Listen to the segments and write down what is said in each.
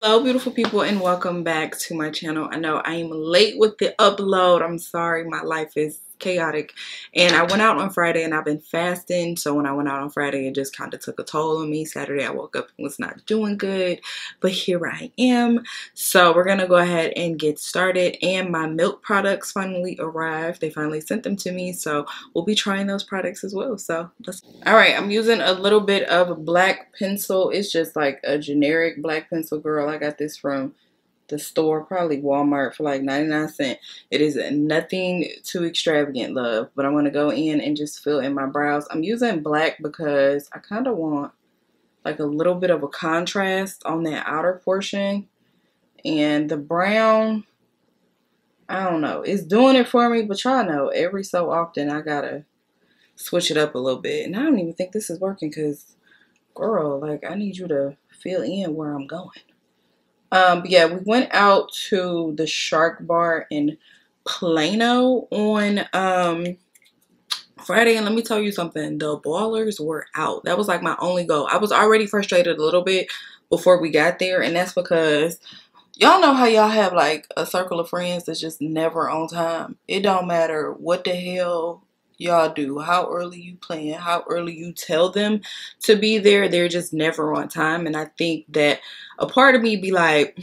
Hello beautiful people and welcome back to my channel. I know I am late with the upload. I'm sorry, my life is chaotic and I went out on Friday and I've been fasting, so when I went out on Friday it just kind of took a toll on me. Saturday I woke up and was not doing good, but here I am. So we're gonna go ahead and get started, and my Milk products finally arrived. They finally sent them to me, so we'll be trying those products as well. So let's... Alright, I'm using a little bit of black pencil. It's just like a generic black pencil, girl. I got this from the store, probably Walmart, for like 99 cents. It is nothing too extravagant, love, but I'm gonna go in and just fill in my brows. I'm using black because I kind of want like a little bit of a contrast on that outer portion, and the brown, I don't know, it's doing it for me, but y'all know every so often I gotta switch it up a little bit. And I don't even think this is working because, girl, like I need you to fill in where I'm going. But yeah, we went out to the Shark Bar in Plano on Friday, and let me tell you something, the ballers were out. That was like my only goal. I was already frustrated a little bit before we got there, and that's because y'all know how y'all have like a circle of friends that's just never on time. It don't matter what the hell y'all do, how early you plan, how early you tell them to be there, they're just never on time. And I think that a part of me be like,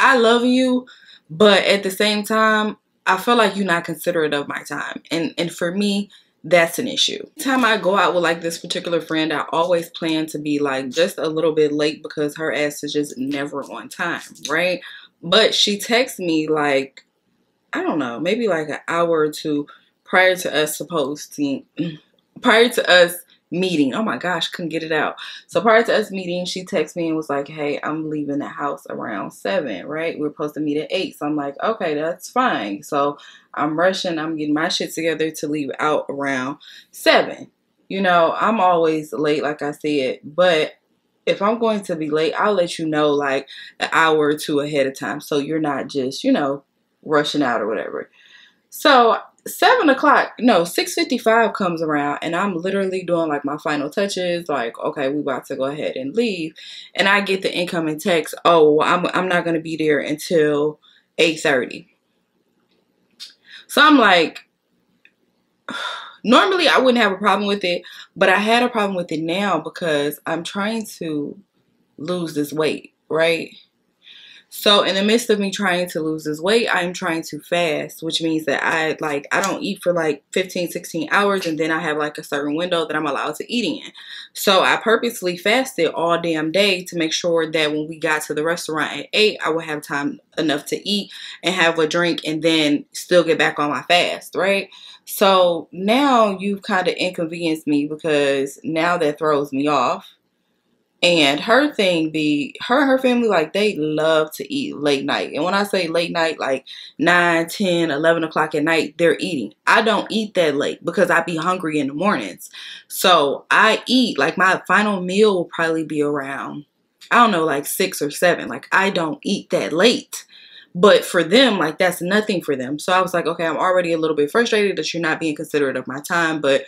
I love you, but at the same time, I feel like you're not considerate of my time. And for me, that's an issue. Anytime I go out with like this particular friend, I always plan to be like just a little bit late because her ass is just never on time, right? But she texts me like, I don't know, maybe like an hour or two prior to us meeting. Oh my gosh, couldn't get it out. So prior to us meeting, she texted me and was like, hey, I'm leaving the house around 7, right? We're supposed to meet at 8. So I'm like, okay, that's fine. So I'm rushing, I'm getting my shit together to leave out around 7. You know, I'm always late, like I said, but if I'm going to be late, I'll let you know like an hour or two ahead of time, so you're not just, you know, rushing out or whatever. So 6:55 comes around, and I'm literally doing like my final touches, like, okay, we about to go ahead and leave, and I get the incoming text, oh, I'm not gonna be there until 8:30. So I'm like, normally I wouldn't have a problem with it, but I had a problem with it now because I'm trying to lose this weight, right? So in the midst of me trying to lose this weight, I'm trying to fast, which means that I don't eat for like 15, 16 hours, and then I have like a certain window that I'm allowed to eat in. So I purposely fasted all damn day to make sure that when we got to the restaurant at 8, I would have time enough to eat and have a drink and then still get back on my fast, right? So now you've kind of inconvenienced me because now that throws me off. And her thing be, her and her family, like, they love to eat late night. And when I say late night, like 9, 10, 11 o'clock at night, they're eating. I don't eat that late because I be hungry in the mornings. So I eat, like, my final meal will probably be around, I don't know, like 6 or 7. Like, I don't eat that late. But for them, like, that's nothing for them. So I was like, okay, I'm already a little bit frustrated that you're not being considerate of my time, but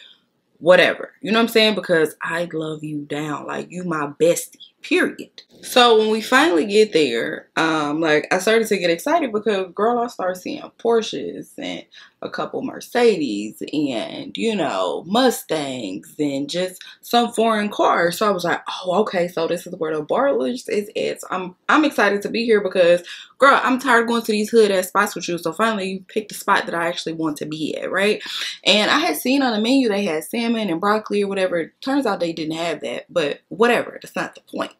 whatever, you know what I'm saying, because I love you down, like you my bestie, period. So when we finally get there, like I started to get excited because, girl, I started seeing Porsches and a couple Mercedes and, you know, Mustangs and just some foreign cars. So I was like, oh, okay, so this is where the bar list is at. So I'm excited to be here because, girl, I'm tired of going to these hood ass spots with you. So finally you picked the spot that I actually want to be at, right? And I had seen on the menu they had salmon and broccoli or whatever. Turns out they didn't have that, but whatever, that's not the point.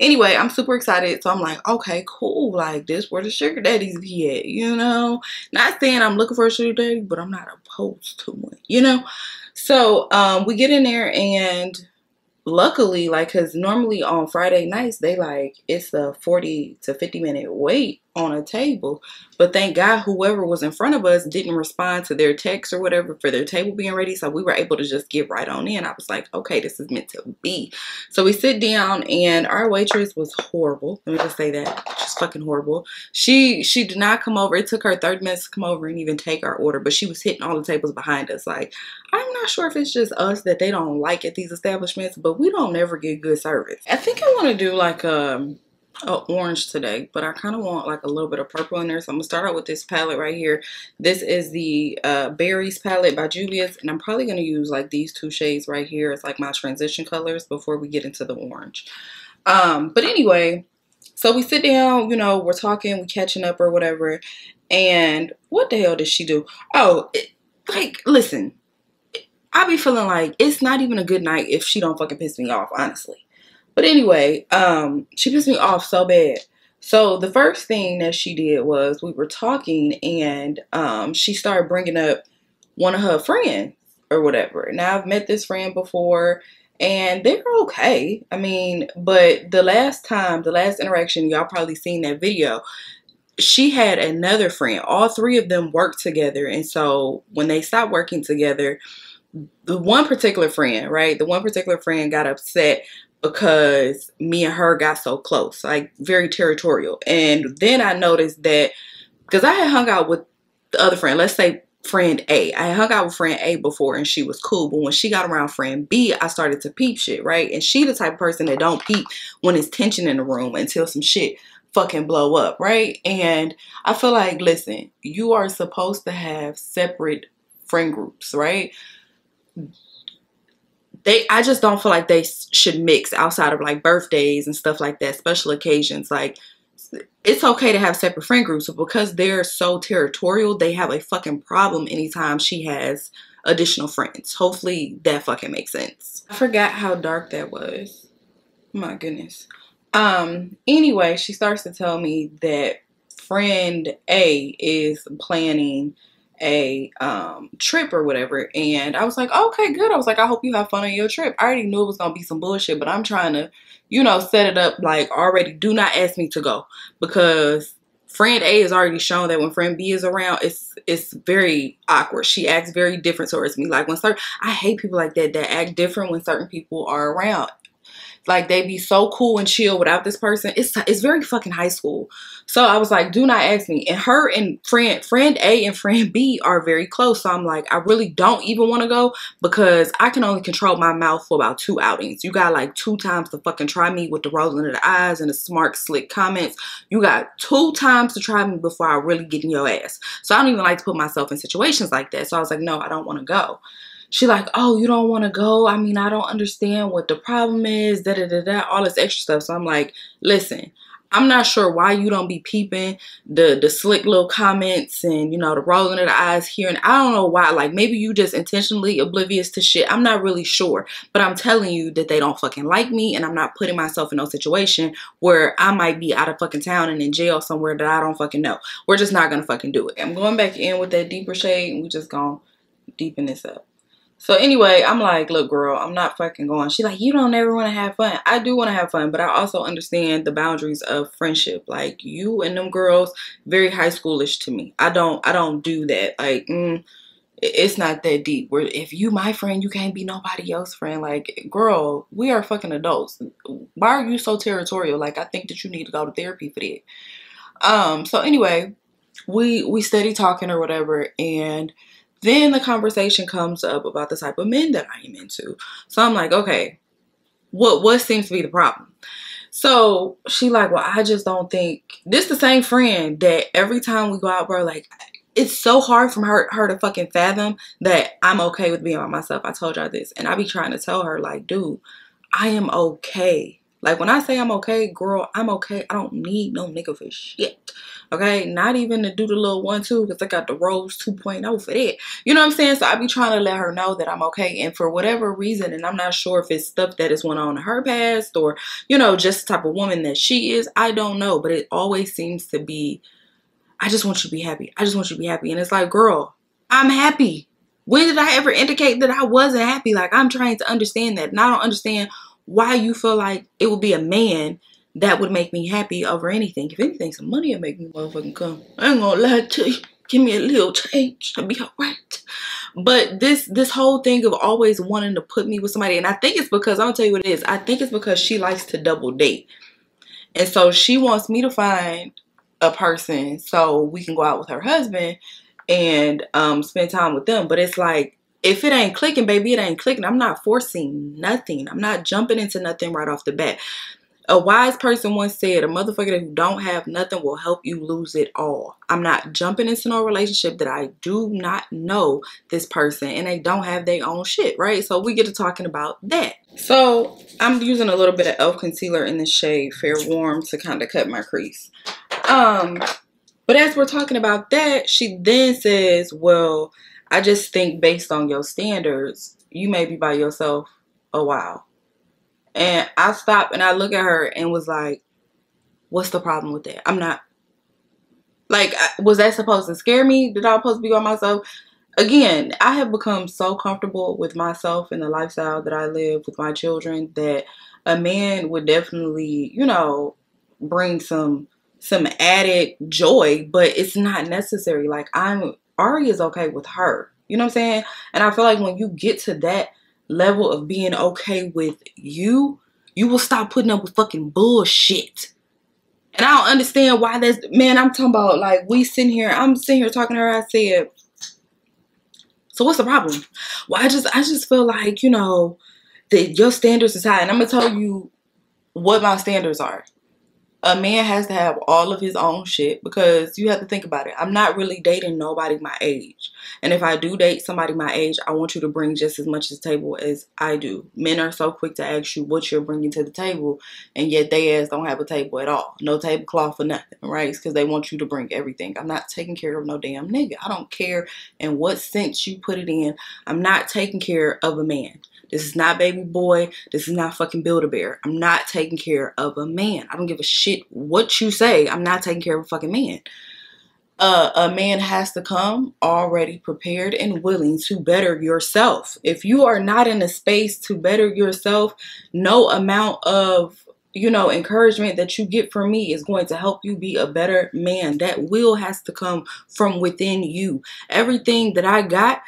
Anyway, I'm super excited. So I'm like, okay, cool, like this where the sugar daddies be at, you know? Not saying I'm looking for a sugar daddy, but I'm not opposed to one, you know? So we get in there, and luckily, like, because normally on Friday nights, they like, it's a 40 to 50 minute wait on a table. But thank God whoever was in front of us didn't respond to their text or whatever for their table being ready. So we were able to just get right on in. I was like, okay, this is meant to be. So we sit down, and our waitress was horrible. Let me just say that. She's fucking horrible. She did not come over. It took her 30 minutes to come over and even take our order, but she was hitting all the tables behind us. Like, I'm not sure if it's just us that they don't like at these establishments, but we don't ever get good service. I think I want to do like orange today, but I kind of want like a little bit of purple in there. So I'm gonna start out with this palette right here. This is the Berries palette by Juvia's, and I'm probably gonna use like these two shades right here as like my transition colors before we get into the orange. But anyway, so we sit down, you know, we're talking, we're catching up or whatever, and what the hell did she do? Oh, like, listen, I be feeling like it's not even a good night if she don't fucking piss me off, honestly. But anyway, she pissed me off so bad. So the first thing that she did was we were talking, and she started bringing up one of her friends or whatever. Now, I've met this friend before, and they're okay. I mean, but the last time, the last interaction, y'all probably seen that video, she had another friend. All three of them worked together, and so when they stopped working together, the one particular friend, right, the one particular friend got upset because me and her got so close, like very territorial. And then I noticed that, because I had hung out with the other friend, let's say friend A. I had hung out with friend A before and she was cool, but when she got around friend B, I started to peep shit, right? And she the type of person that don't peep when it's tension in the room until some shit fucking blow up, right? And I feel like, listen, you are supposed to have separate friend groups, right? I just don't feel like they should mix outside of like birthdays and stuff like that, special occasions. Like, it's okay to have separate friend groups, but because they're so territorial, they have a fucking problem anytime she has additional friends. Hopefully that fucking makes sense. I forgot how dark that was. My goodness. Anyway, she starts to tell me that friend A is planning a trip or whatever, and I was like, okay, good. I was like, I hope you have fun on your trip. I already knew it was gonna be some bullshit, but I'm trying to, you know, set it up like already. Do not ask me to go, because friend A has already shown that when friend B is around, it's very awkward. She acts very different towards me. Like, when certain, I hate people like that, that act different when certain people are around. Like, they be so cool and chill without this person. It's very fucking high school. So I was like, do not ask me. And her and friend A and friend B are very close. So I'm like, I really don't even want to go, because I can only control my mouth for about 2 outings. You got like 2 times to fucking try me with the rolling of the eyes and the smart, slick comments. You got 2 times to try me before I really get in your ass. So I don't even like to put myself in situations like that. So I was like, no, I don't want to go. She like, oh, you don't want to go? I mean, I don't understand what the problem is, da-da-da-da, all this extra stuff. So I'm like, listen, I'm not sure why you don't be peeping the slick little comments and, you know, the rolling of the eyes here. And I don't know why. Like, maybe you just intentionally oblivious to shit. I'm not really sure. But I'm telling you that they don't fucking like me, and I'm not putting myself in no situation where I might be out of fucking town and in jail somewhere that I don't fucking know. We're just not going to fucking do it. I'm going back in with that deeper shade, and we're just going to deepen this up. So anyway, I'm like, look, girl, I'm not fucking going. She's like, you don't ever want to have fun. I do want to have fun, but I also understand the boundaries of friendship. Like, you and them girls, very high schoolish to me. I don't do that. Like, it's not that deep. Where if you my friend, you can't be nobody else's friend. Like, girl, we are fucking adults. Why are you so territorial? Like, I think that you need to go to therapy for that. So anyway, we steady talking or whatever, and then the conversation comes up about the type of men that I am into. So I'm like, okay, what seems to be the problem? So she like, well, I just don't think this the same friend that every time we go out, bro, like, it's so hard for her to fucking fathom that I'm okay with being by myself. I told y'all this, and I be trying to tell her, like, dude, I am okay. Like, when I say I'm okay, girl, I'm okay. I don't need no nigga for shit, okay? Not even to do the little 1-2, because I got the Rose 2.0 for that. You know what I'm saying? So I be trying to let her know that I'm okay. And for whatever reason, and I'm not sure if it's stuff that is going on in her past or, you know, just the type of woman that she is, I don't know. But it always seems to be, I just want you to be happy. I just want you to be happy. And it's like, girl, I'm happy. When did I ever indicate that I wasn't happy? Like, I'm trying to understand that. And I don't understand why you feel like it would be a man that would make me happy over anything. If anything, some money will make me motherfucking come. I ain't gonna lie to you. Give me a little change. I'll be all right. But this whole thing of always wanting to put me with somebody, and I think it's because, I'm gonna tell you what it is. I think it's because she likes to double date. And so she wants me to find a person so we can go out with her husband and spend time with them. But it's like, if it ain't clicking, baby, it ain't clicking. I'm not forcing nothing. I'm not jumping into nothing right off the bat. A wise person once said, a motherfucker who don't have nothing will help you lose it all. I'm not jumping into no relationship that I do not know this person and they don't have their own shit, right? So we get to talking about that. So I'm using a little bit of e.l.f. concealer in the shade Fair Warm to kind of cut my crease. But as we're talking about that, she then says, well, I just think based on your standards, you may be by yourself a while. And I stopped and I looked at her and was like, what's the problem with that? I'm not, like, was that supposed to scare me? Did I supposed to be by myself? Again, I have become so comfortable with myself and the lifestyle that I live with my children that a man would definitely, you know, bring some added joy, but it's not necessary. Like, Ari is okay with her. You know what I'm saying? And I feel like when you get to that level of being okay with you, you will stop putting up with fucking bullshit. And I don't understand why that's, man, I'm talking about, like, I'm sitting here talking to her. I said, so what's the problem? Well, I just feel like, you know, that your standards is high. And I'm gonna tell you what my standards are. A man has to have all of his own shit, because you have to think about it. I'm not really dating nobody my age. And if I do date somebody my age, I want you to bring just as much to the table as I do. Men are so quick to ask you what you're bringing to the table, and yet they ass don't have a table at all. No tablecloth or nothing, right? It's because they want you to bring everything. I'm not taking care of no damn nigga. I don't care in what sense you put it in. I'm not taking care of a man. This is not baby boy. This is not fucking Build-A-Bear. I'm not taking care of a man. I don't give a shit what you say. I'm not taking care of a fucking man. A man has to come already prepared and willing to better yourself. If you are not in a space to better yourself, no amount of, you know, encouragement that you get from me is going to help you be a better man. That will has to come from within you. Everything that I got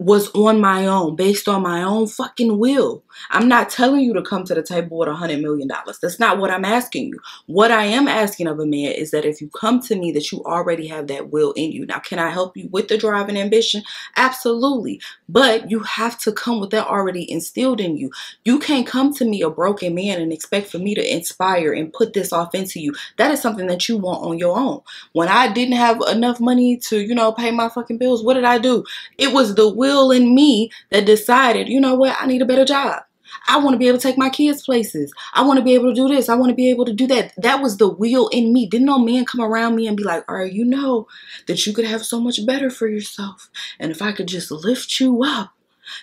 was on my own, based on my own fucking will. I'm not telling you to come to the table with $100 million. That's not what I'm asking you. What I am asking of a man is that if you come to me, that you already have that will in you. Now, can I help you with the drive and ambition? Absolutely. But you have to come with that already instilled in you. You can't come to me a broken man and expect for me to inspire and put this off into you. That is something that you want on your own. When I didn't have enough money to, you know, pay my fucking bills, what did I do? It was the will in me that decided, you know what, I need a better job. I want to be able to take my kids places. I want to be able to do this. I want to be able to do that. That was the will in me. Didn't no man come around me and be like, all right, you know that you could have so much better for yourself. And if I could just lift you up,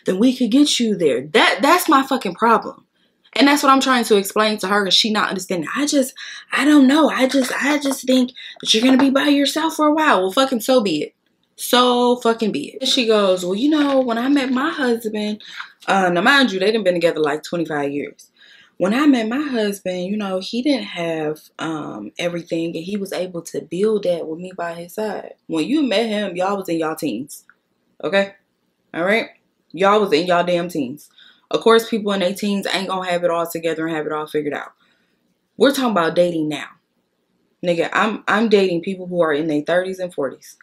then we could get you there. That's my fucking problem. And that's what I'm trying to explain to her, because she not understanding. I don't know. I just think that you're going to be by yourself for a while. Well, fucking so be it. So fucking be it. And she goes, well, you know, when I met my husband, now mind you, they done been together like 25 years. When I met my husband, you know, he didn't have everything, and he was able to build that with me by his side. When you met him, y'all was in y'all teens. Okay? All right? Y'all was in y'all damn teens. Of course, people in their teens ain't gonna have it all together and have it all figured out. We're talking about dating now. Nigga, I'm dating people who are in their 30s and 40s.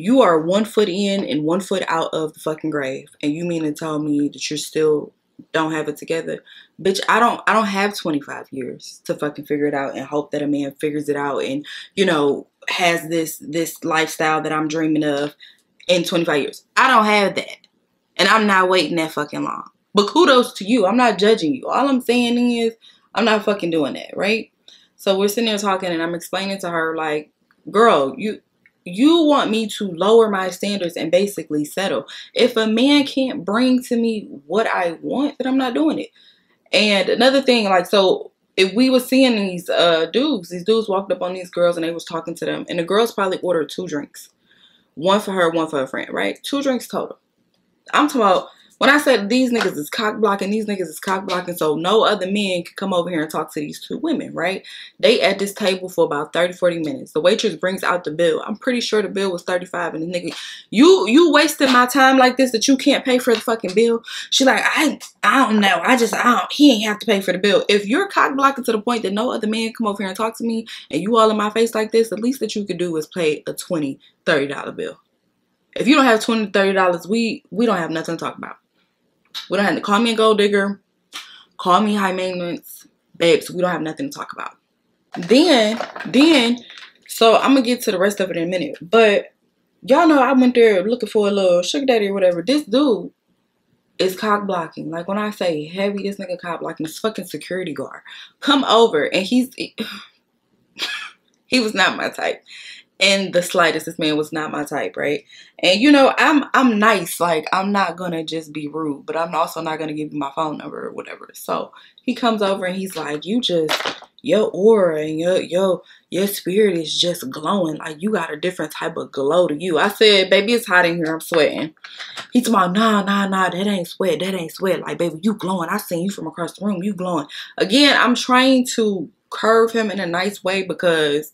You are 1 foot in and 1 foot out of the fucking grave, and you mean to tell me that you still don't have it together? Bitch, I don't have 25 years to fucking figure it out and hope that a man figures it out and, you know, has this lifestyle that I'm dreaming of in 25 years. I don't have that, and I'm not waiting that fucking long. But kudos to you. I'm not judging you. All I'm saying is I'm not fucking doing that, right? So we're sitting there talking, and I'm explaining to her, like, girl, you want me to lower my standards and basically settle. If a man can't bring to me what I want, then I'm not doing it. And another thing, like, so if we were seeing these dudes walked up on these girls and they was talking to them, and the girls probably ordered 2 drinks. One for her, one for her friend, right? 2 drinks total. I'm talking about, when I said these niggas is cock blocking, these niggas is cock blocking, so no other men can come over here and talk to these 2 women, right? They at this table for about 30, 40 minutes. The waitress brings out the bill. I'm pretty sure the bill was 35, and the nigga, you wasting my time like this that you can't pay for the fucking bill? She like, I don't know. He ain't have to pay for the bill. If you're cock blocking to the point that no other man come over here and talk to me, and you all in my face like this, the least that you could do is pay a $20, $30 bill. If you don't have $20, $30, we don't have nothing to talk about. We don't have to call me a gold digger, call me high maintenance, babes, we don't have nothing to talk about. Then, so I'm gonna get to the rest of it in a minute. But y'all know I went there looking for a little sugar daddy or whatever. This dude is cock blocking. Like, when I say heavy, this nigga cock blocking. This fucking security guard come over, and he was not my type. In the slightest, this man was not my type, right? And you know, I'm nice, like I'm not gonna just be rude, but I'm also not gonna give you my phone number or whatever. So he comes over and he's like, "You just, your aura and your spirit is just glowing. Like, you got a different type of glow to you." I said, "Baby, it's hot in here. I'm sweating." He's like, Nah, that ain't sweat. That ain't sweat. Like, baby, you glowing. I seen you from across the room. You glowing." Again, I'm trying to curve him in a nice way because,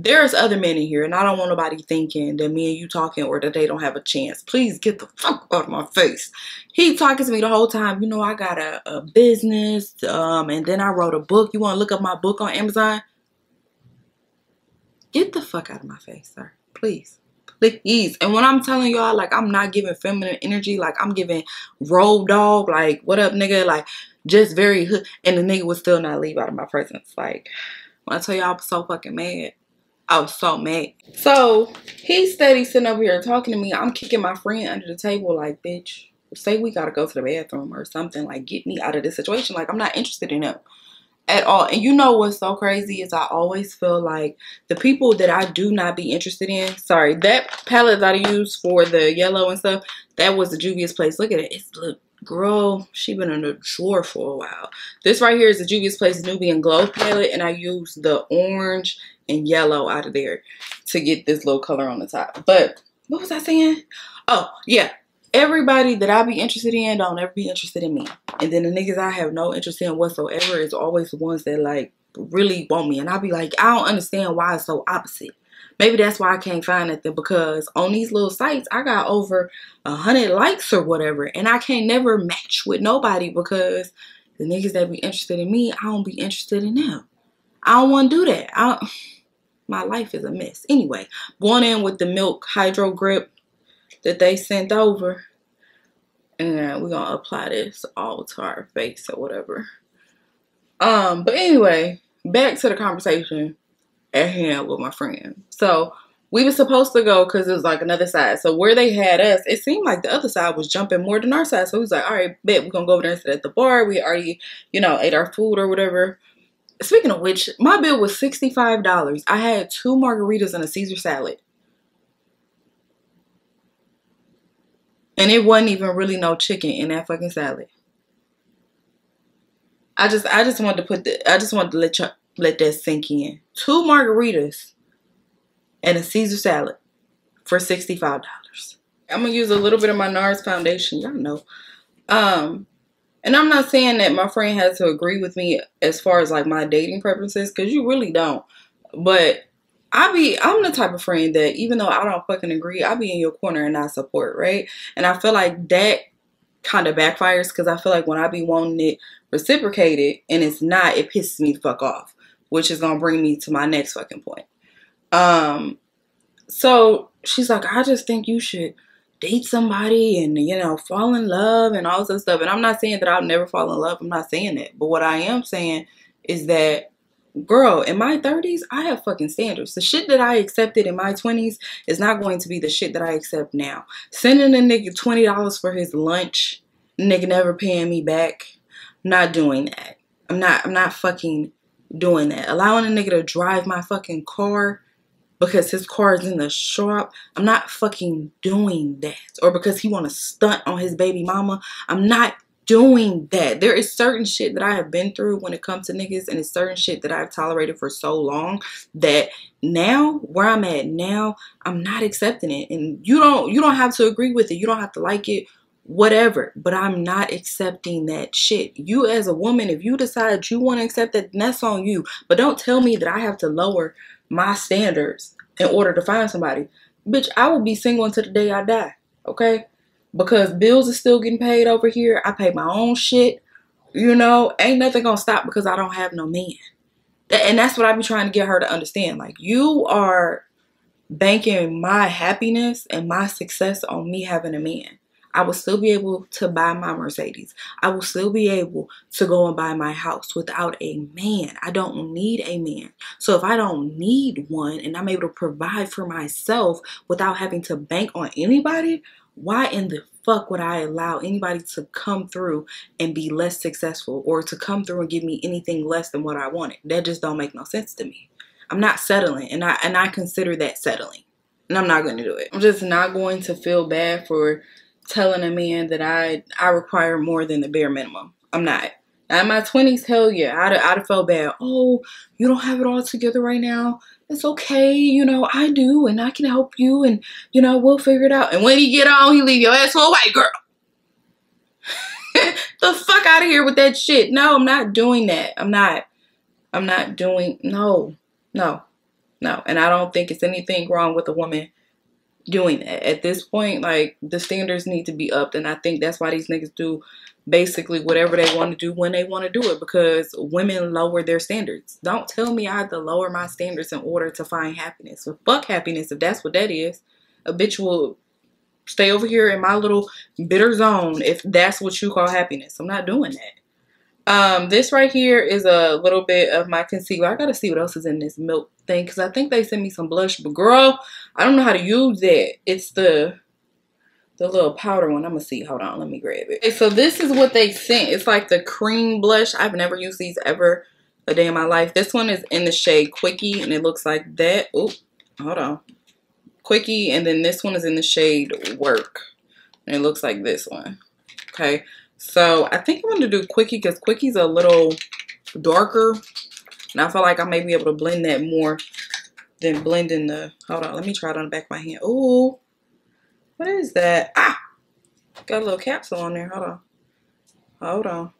there's other men in here, and I don't want nobody thinking that me and you talking or that they don't have a chance. Please get the fuck out of my face. He talking to me the whole time. You know, I got a business, and then I wrote a book. You want to look up my book on Amazon? Get the fuck out of my face, sir. Please. Please. And when I'm telling y'all, like, I'm not giving feminine energy. Like, I'm giving road dog. Like, what up, nigga? Like, just very hood. And the nigga would still not leave out of my presence. Like, when I tell y'all, I'm so fucking mad. I was so mad. So he's steady sitting over here talking to me. I'm kicking my friend under the table like, bitch, say we gotta go to the bathroom or something. Like, get me out of this situation. Like, I'm not interested in him at all. And you know what's so crazy is I always feel like the people that I do not be interested in. Sorry, that palette that I use for the yellow and stuff, that was the Juvia's Place. Look at it. It's look. Girl, she been in a drawer for a while. This right here is the Juvia's Place Nubian Glow Palette, and I use the orange and yellow out of there to get this little color on the top. But what was I saying? Oh, yeah. Everybody that I be interested in don't ever be interested in me. And then the niggas I have no interest in whatsoever is always the ones that, like, really want me. And I be like, I don't understand why it's so opposite. Maybe that's why I can't find nothing, because on these little sites, I got over 100 likes or whatever. And I can't never match with nobody because the niggas that be interested in me, I don't be interested in them. I don't want to do that. My life is a mess. Anyway, going in with the Milk Hydro Grip that they sent over. And we're going to apply this all to our face or whatever. But anyway, back to the conversation at hand with my friend. So we were supposed to go because it was like another side. So where they had us, it seemed like the other side was jumping more than our side. So we was like, all right, bet, we're gonna go over there and sit at the bar. We already, you know, ate our food or whatever. Speaking of which, my bill was $65. I had 2 margaritas and a Caesar salad, and it wasn't even really no chicken in that fucking salad. I just wanted to put the, I just wanted to let you let that sink in. 2 margaritas and a Caesar salad for $65. I'm gonna use a little bit of my NARS foundation, y'all know. And I'm not saying that my friend has to agree with me as far as like my dating preferences, because you really don't. But I'm the type of friend that even though I don't fucking agree, I be in your corner and I support, right? And I feel like that kind of backfires, because I feel like when I be wanting it reciprocated and it's not, it pisses me the fuck off. Which is gonna bring me to my next fucking point. So she's like, I just think you should date somebody and, you know, fall in love and all this stuff. And I'm not saying that I'll never fall in love. I'm not saying that. But what I am saying is that, girl, in my 30s, I have fucking standards. The shit that I accepted in my 20s is not going to be the shit that I accept now. Sending a nigga $20 for his lunch, nigga never paying me back. Not doing that. I'm not fucking doing that. Allowing a nigga to drive my fucking car because his car is in the shop, I'm not fucking doing that. Or because he want to stunt on his baby mama, I'm not doing that. There is certain shit that I have been through when it comes to niggas, and it's certain shit that I've tolerated for so long that now, where I'm at now, I'm not accepting it. And you don't have to agree with it. You don't have to like it. Whatever, but I'm not accepting that shit. You as a woman, if you decide you want to accept that, that's on you. But don't tell me that I have to lower my standards in order to find somebody. Bitch, I will be single until the day I die, okay? Because bills are still getting paid over here. I pay my own shit, you know? Ain't nothing gonna stop because I don't have no man. And that's what I be trying to get her to understand. Like, you are banking my happiness and my success on me having a man. I will still be able to buy my Mercedes. I will still be able to go and buy my house without a man. I don't need a man. So if I don't need one and I'm able to provide for myself without having to bank on anybody, why in the fuck would I allow anybody to come through and be less successful or to come through and give me anything less than what I wanted? That just don't make no sense to me. I'm not settling, and I consider that settling. And I'm not going to do it. I'm just not going to feel bad for telling a man that I require more than the bare minimum. I'm not. Now in my 20s, hell yeah, I'd have felt bad. Oh, you don't have it all together right now. It's okay, you know, I do, and I can help you, and, you know, we'll figure it out. And when he get on, he leave your ass for a white girl. The fuck out of here with that shit. No, I'm not doing that. I'm not doing, no. And I don't think it's anything wrong with a woman doing that. At this point, like, the standards need to be upped, and I think that's why these niggas do basically whatever they want to do when they want to do it, because women lower their standards. Don't tell me I have to lower my standards in order to find happiness. So fuck happiness, if that's what that is. A bitch will stay over here in my little bitter zone if that's what you call happiness. I'm not doing that. This right here is a little bit of my concealer. I gotta see what else is in this Milk thing, because I think they sent me some blush, but girl, I don't know how to use that. It's the little powder one. I'm gonna see. Hold on. Let me grab it. Okay, so this is what they sent. It's like the cream blush. I've never used these ever a day in my life. This one is in the shade Quickie, and it looks like that. Oh, hold on. Quickie, and then this one is in the shade Work, and it looks like this one. Okay, so I think I'm gonna do Quickie because Quickie's a little darker, and I feel like I may be able to blend that more than blending the. Hold on. Let me try it on the back of my hand. Ooh. What is that? Ah! Got a little capsule on there. Hold on. Hold on.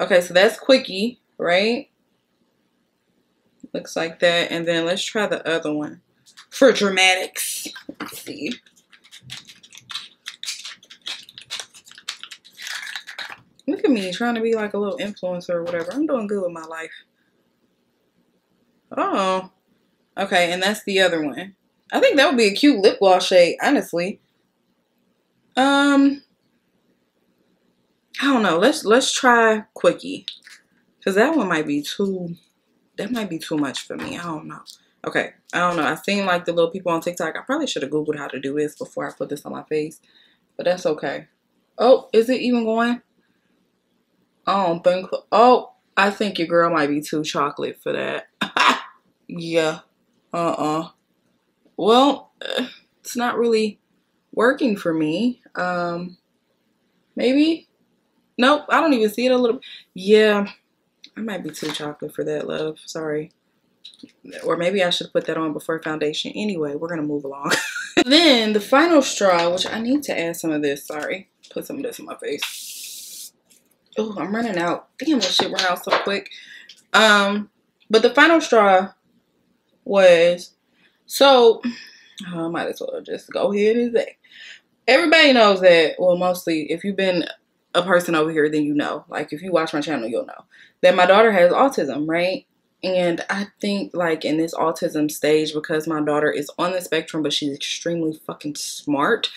Okay, so that's Quickie, right? Looks like that. And then let's try the other one for dramatics. Let's see. Look at me trying to be like a little influencer or whatever. I'm doing good with my life. Oh. Okay, and that's the other one. I think that would be a cute lip gloss shade, honestly. I don't know. Let's try Quickie, cause that one might be too. That might be too much for me. I don't know. Okay, I don't know. I seen like the little people on TikTok. I probably should have Googled how to do this before I put this on my face, but that's okay. Oh, is it even going? I don't think. Oh, I think your girl might be too chocolate for that. Yeah. Well, it's not really working for me. Maybe? Nope, I don't even see it a little. Yeah, I might be too chocolate for that, love. Sorry. Or maybe I should put that on before foundation. Anyway, we're going to move along. Then the final straw, which I need to add some of this. Sorry. Put some of this in my face. Oh, I'm running out. Damn, this shit ran out so quick. But the final straw was... So, I might as well just go ahead and say, everybody knows that, well, mostly, if you've been a person over here, then you know. Like, if you watch my channel, you'll know that my daughter has autism, right? And I think, like, in this autism stage, because my daughter is on the spectrum, but she's extremely fucking smart.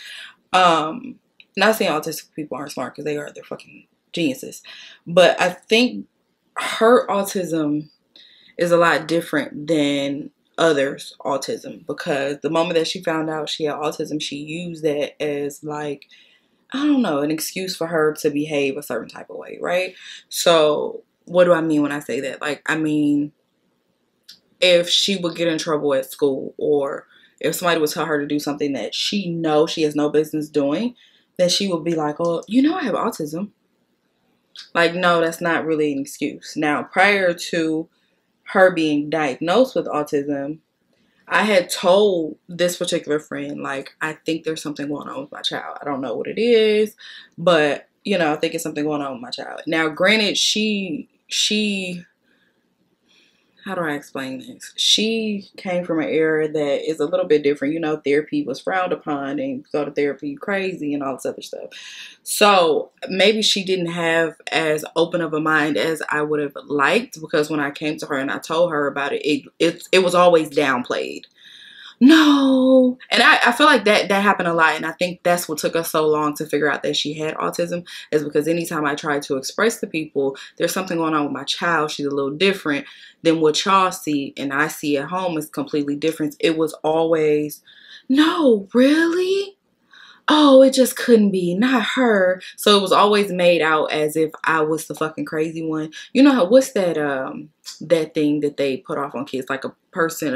Not saying autistic people aren't smart, because they are. They're fucking geniuses. But I think her autism is a lot different than others' autism, because the moment that she found out she had autism, she used that as, like, I don't know, an excuse for her to behave a certain type of way, right? So what do I mean when I say that? Like, I mean, if she would get in trouble at school, or if somebody would tell her to do something that she knows she has no business doing, then she would be like, oh, you know, I have autism. Like, no, that's not really an excuse. Now, prior to her being diagnosed with autism, I had told this particular friend, like, I think there's something going on with my child. I don't know what it is, but, you know, I think it's something going on with my child. Now, granted, she how do I explain this? She came from an era that is a little bit different. You know, therapy was frowned upon, and go to therapy crazy and all this other stuff. So maybe she didn't have as open of a mind as I would have liked, because when I came to her and I told her about it, it was always downplayed. no. And I feel like that happened a lot, and I think that's what took us so long to figure out that she had autism, is because anytime I tried to express to people, there's something going on with my child, she's a little different than what y'all see and I see at home is completely different. It was always, no, really? Oh, it just couldn't be, not her. So it was always made out as if I was the fucking crazy one. You know how, what's that that thing that they put off on kids, like a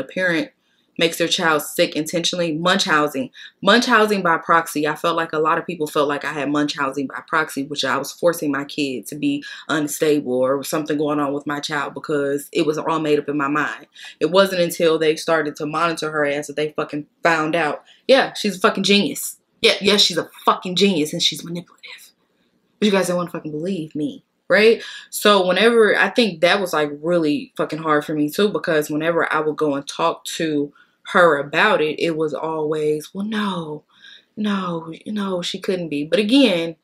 parent makes their child sick intentionally? Munchausen by proxy. I felt like a lot of people felt like I had Munchausen by proxy, which I was forcing my kid to be unstable or something going on with my child because it was all made up in my mind. It wasn't until they started to monitor her ass that they fucking found out, yeah, she's a fucking genius. Yeah, she's a fucking genius and she's manipulative. But you guys don't want to fucking believe me. Right? So whenever, I think that was like really fucking hard for me too, because whenever I would go and talk to her about it, it was always, well, no, she couldn't be. But again,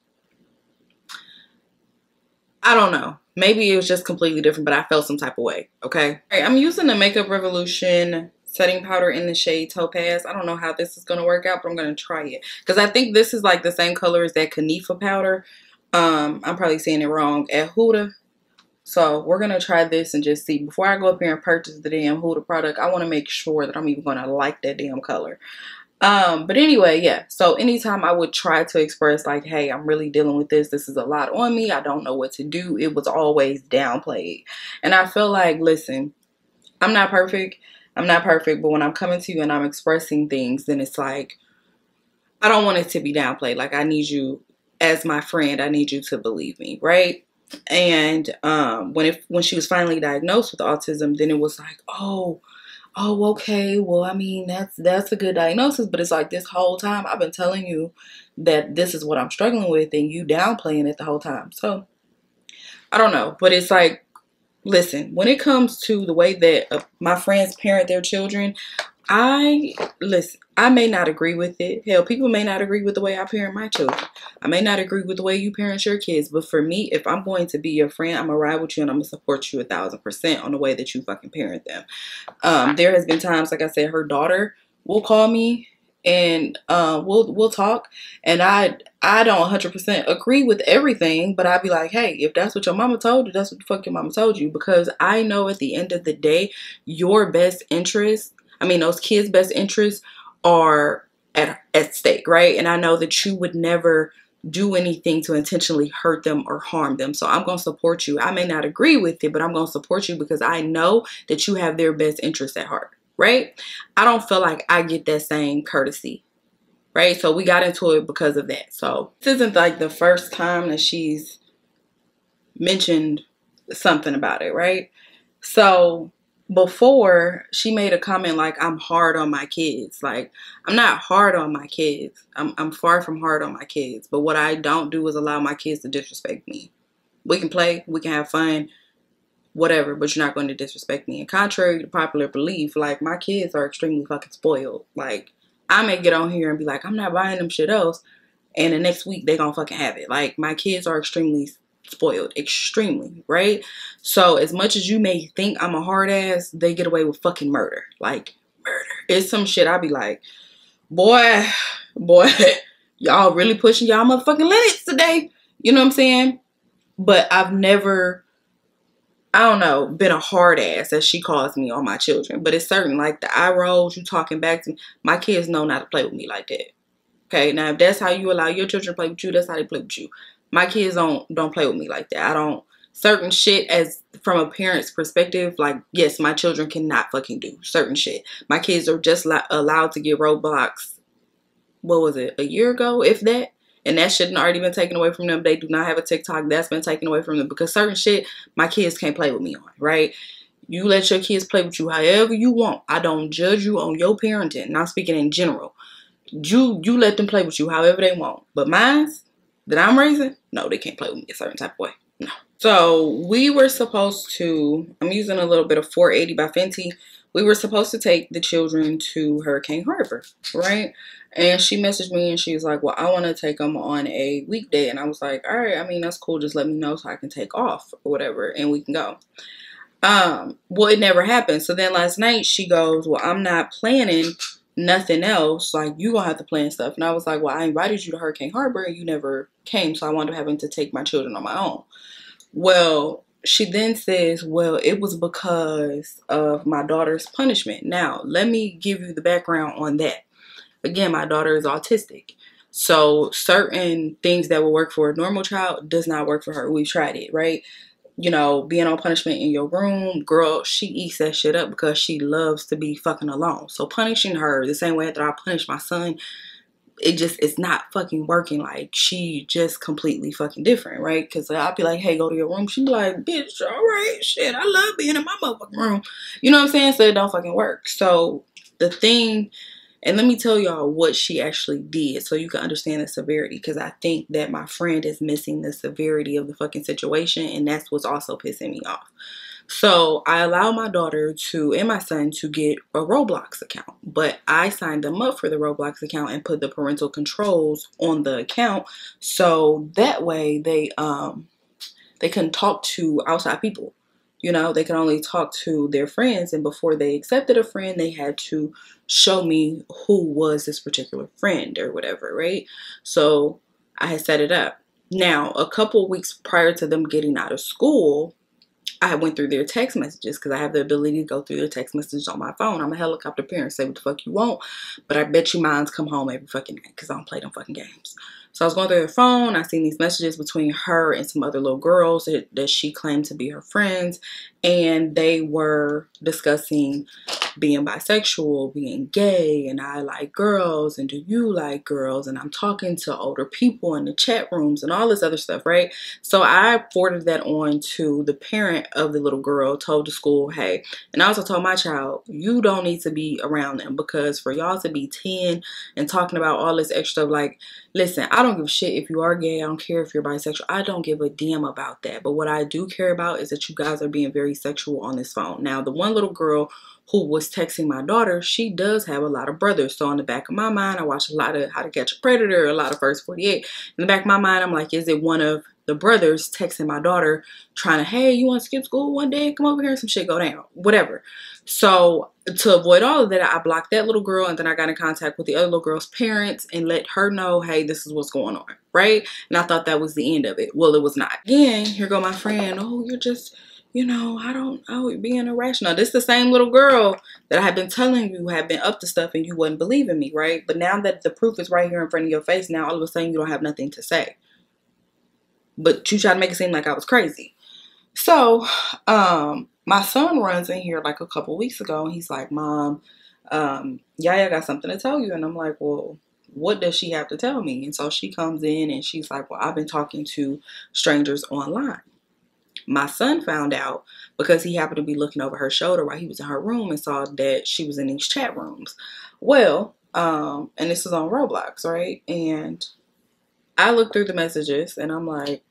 I don't know. Maybe it was just completely different, but I felt some type of way. Okay. All right, I'm using the Makeup Revolution setting powder in the shade Topaz. I don't know how this is going to work out, but I'm going to try it because I think this is like the same color as that Kanifa powder. I'm probably saying it wrong, at Huda. So we're going to try this and just see. Before I go up here and purchase the damn Huda product, I want to make sure that I'm even going to like that damn color. But anyway, yeah. So anytime I would try to express like, hey, I'm really dealing with this. This is a lot on me. I don't know what to do. It was always downplayed. And I feel like, listen, I'm not perfect. I'm not perfect. But when I'm coming to you and I'm expressing things, then it's like, I don't want it to be downplayed. Like, I need you as my friend, I need you to believe me, right? And when she was finally diagnosed with autism, then it was like, oh, okay, well, I mean, that's a good diagnosis, but it's like, this whole time I've been telling you that this is what I'm struggling with, and you downplaying it the whole time. So I don't know, but it's like, listen, when it comes to the way that my friends parent their children, I may not agree with it. Hell, people may not agree with the way I parent my children. I may not agree with the way you parent your kids. But for me, if I'm going to be your friend, I'm going to ride with you and I'm going to support you 1000% on the way that you fucking parent them. There has been times, like I said, her daughter will call me and we'll talk. And I don't 100% agree with everything, but I'd be like, hey, if that's what your mama told you, that's what the fuck your mama told you. Because I know at the end of the day, your best interest, I mean, those kids' best interests are at stake, right? And I know that you would never do anything to intentionally hurt them or harm them. So I'm going to support you. I may not agree with it, but I'm going to support you because I know that you have their best interests at heart, right? I don't feel like I get that same courtesy, right? So we got into it because of that. So this isn't like the first time that she's mentioned something about it, right? So before, she made a comment like, I'm hard on my kids. Like, I'm not hard on my kids. I'm far from hard on my kids. But what I don't do is allow my kids to disrespect me. We can play, we can have fun, whatever, but you're not going to disrespect me. And contrary to popular belief, like, my kids are extremely fucking spoiled. Like, I may get on here and be like, I'm not buying them shit else, and the next week they gonna fucking have it. Like, my kids are extremely spoiled, extremely, right? So as much as you may think I'm a hard ass, they get away with fucking murder. Like, murder. It's some shit I be like, boy, y'all really pushing y'all motherfucking limits today. You know what I'm saying? But I've never, I don't know, been a hard ass, as she calls me, on my children. But it's certain, like, the eye rolls, you talking back to me. My kids know not to play with me like that. Okay, now if that's how you allow your children to play with you, that's how they play with you. My kids don't play with me like that. I don't, certain shit, as from a parent's perspective, like, yes, my children cannot fucking do certain shit. My kids are just allowed to get Roblox, what was it, a year ago, if that? And that shouldn't already been taken away from them. They do not have a TikTok. That's been taken away from them because certain shit my kids can't play with me on, right? You let your kids play with you however you want. I don't judge you on your parenting. And I'm speaking in general. You let them play with you however they want. But mine's, that I'm raising, no, they can't play with me a certain type of way. No. So we were supposed to, I'm using a little bit of 480 by Fenty. We were supposed to take the children to Hurricane Harbor, right? And she messaged me and she was like, well, I want to take them on a weekday. And I was like, all right, I mean, that's cool. Just let me know so I can take off or whatever and we can go. Well, it never happened. So then last night she goes, well, I'm not planning nothing else, like, you gonna have to plan stuff. And I was like, well, I invited you to Hurricane Harbor and you never came, so I wound up having to take my children on my own. Well, she then says, well, it was because of my daughter's punishment. Now, let me give you the background on that. Again, my daughter is autistic. So certain things that will work for a normal child does not work for her. We've tried it, right? You know, being on punishment in your room, girl, she eats that shit up because she loves to be fucking alone. So punishing her the same way that I punish my son, it's not fucking working. Like, she just completely fucking different, right? Because I'll be like, hey, go to your room. She'd be like, bitch, all right, shit, I love being in my motherfucking room. You know what I'm saying? So it don't fucking work. So the thing... And let me tell y'all what she actually did so you can understand the severity, because I think that my friend is missing the severity of the fucking situation, and that's what's also pissing me off. So I allowed my daughter to and my son to get a Roblox account, but I signed them up for the Roblox account and put the parental controls on the account so that way they couldn't talk to outside people. You know, they could only talk to their friends, and before they accepted a friend, they had to show me who was this particular friend or whatever, right? So I had set it up. Now, a couple of weeks prior to them getting out of school, I went through their text messages because I have the ability to go through their text messages on my phone. I'm a helicopter parent, say what the fuck you want, but I bet you mine's come home every fucking night because I don't play them fucking games. So I was going through her phone. I seen these messages between her and some other little girls that she claimed to be her friends. And they were discussing being bisexual, being gay, and I like girls, and do you like girls? And I'm talking to older people in the chat rooms and all this other stuff, right? So I forwarded that on to the parent of the little girl, told the school, hey. And I also told my child, you don't need to be around them, because for y'all to be 10 and talking about all this extra stuff, like, listen, I don't give a shit if you are gay. I don't care if you're bisexual. I don't give a damn about that. But what I do care about is that you guys are being very sexual on this phone. Now, the one little girl who was texting my daughter, she does have a lot of brothers. So in the back of my mind, I watch a lot of How to Catch a Predator, a lot of First 48. In the back of my mind, I'm like, is it one of the brothers texting my daughter trying to, hey, you want to skip school one day? Come over here and some shit go down, whatever. So to avoid all of that, I blocked that little girl, and then I got in contact with the other little girl's parents and let her know, hey, this is what's going on, right? And I thought that was the end of it. Well, it was not. Again, here go my friend, oh, you're just, you know, you're being irrational. This is the same little girl that I have been telling you have been up to stuff and you wouldn't believe in me, right? But now that the proof is right here in front of your face, now all of a sudden you don't have nothing to say. But you try to make it seem like I was crazy. So, my son runs in here like a couple weeks ago, and he's like, Mom, Yaya got something to tell you. And I'm like, well, what does she have to tell me? And so she comes in and she's like, well, I've been talking to strangers online. My son found out because he happened to be looking over her shoulder while he was in her room and saw that she was in these chat rooms. Well, and this is on Roblox, right? And I looked through the messages and I'm like,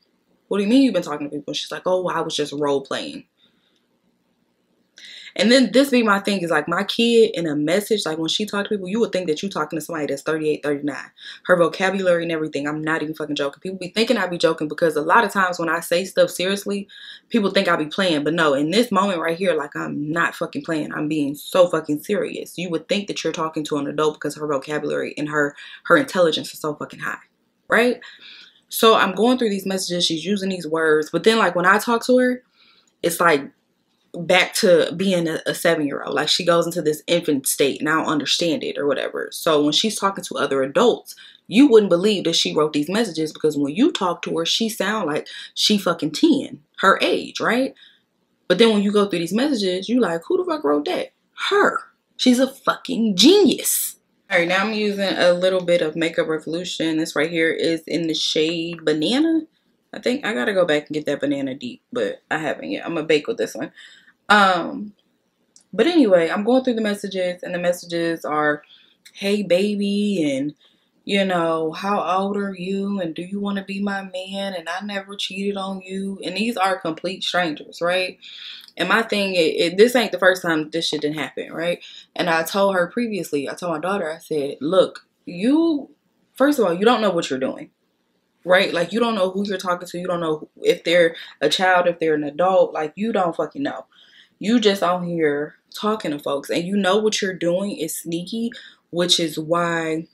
what do you mean you've been talking to people? She's like, oh, I was just role playing. And then this be my thing is like, my kid in a message, like when she talked to people, you would think that you talking to somebody that's 38, 39. Her vocabulary and everything, I'm not even fucking joking. People be thinking I be joking because a lot of times when I say stuff seriously, people think I be playing. But no, in this moment right here, like I'm not fucking playing. I'm being so fucking serious. You would think that you're talking to an adult because her vocabulary and her intelligence is so fucking high, right? So I'm going through these messages. She's using these words. But then like when I talk to her, it's like, back to being a 7-year-old. Like she goes into this infant state and I don't understand it or whatever. So when she's talking to other adults, you wouldn't believe that she wrote these messages, because when you talk to her, she sound like she fucking 10, her age, right? But then when you go through these messages, you like, who the fuck wrote that? Her. She's a fucking genius. All right, now I'm using a little bit of Makeup Revolution. This right here is in the shade Banana. I think I gotta go back and get that Banana Deep, but I haven't yet. I'm gonna bake with this one. But anyway, I'm going through the messages, and the messages are, hey baby, and you know, how old are you, and do you want to be my man, and I never cheated on you. And these are complete strangers, right? And my thing is, this ain't the first time this shit didn't happen, right? And I told her previously, I told my daughter, I said, look, you, first of all, you don't know what you're doing. Right? Like, you don't know who you're talking to. You don't know if they're a child, if they're an adult. Like, you don't fucking know. you just out here talking to folks, and you know what you're doing is sneaky, which is why,